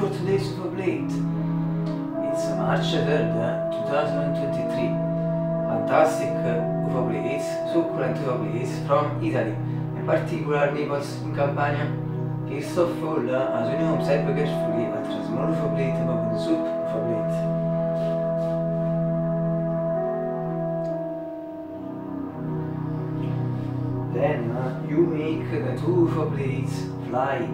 for today's Superblade. It's March 3rd, 2023. Fantastic Superblades, succulent Superblades from Italy, in particular Naples in Campania. First of all, as you know, observe carefully at a small Superblade above the soup Superblade. Then you make the two Superblades fly.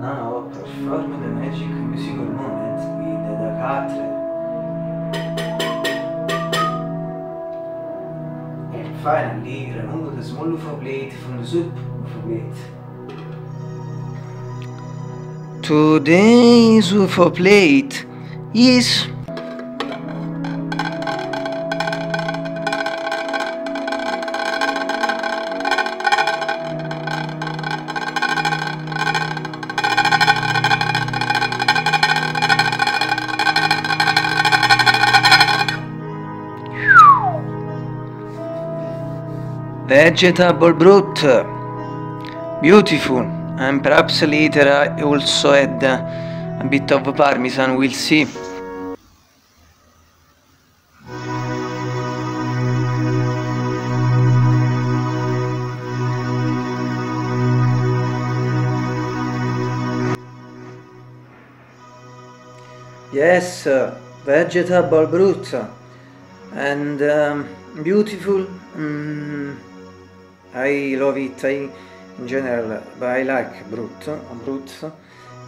Now perform the magic musical moment with the cutlet. And finally remove the small Superblade from the soup Superblade. Today's Superblade is vegetable brut, beautiful, and perhaps later I also add a bit of parmesan, we'll see. Yes, vegetable brut, and beautiful. I love it in general, but I like brut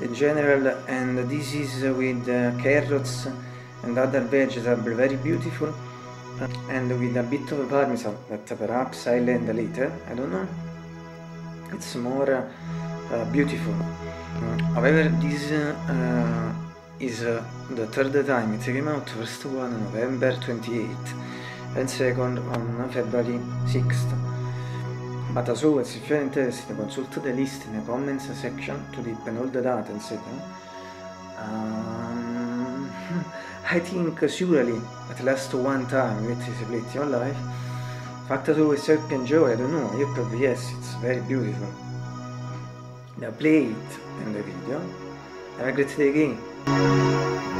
in general, and this is with carrots and other vegetables, very beautiful, and with a bit of parmesan that perhaps I'll add later, I don't know. It's more beautiful. However, this is the third time it came out, first one on November 28th and second on February 6th. But as always, if you are interested, consult the list in the comments section to deepen all the data, etc. I think surely at least one time it is a blade in your life. Fact as always, I hope you enjoy, I don't know, you probably, yes, it's very beautiful. Now play it in the video. Have a great day again.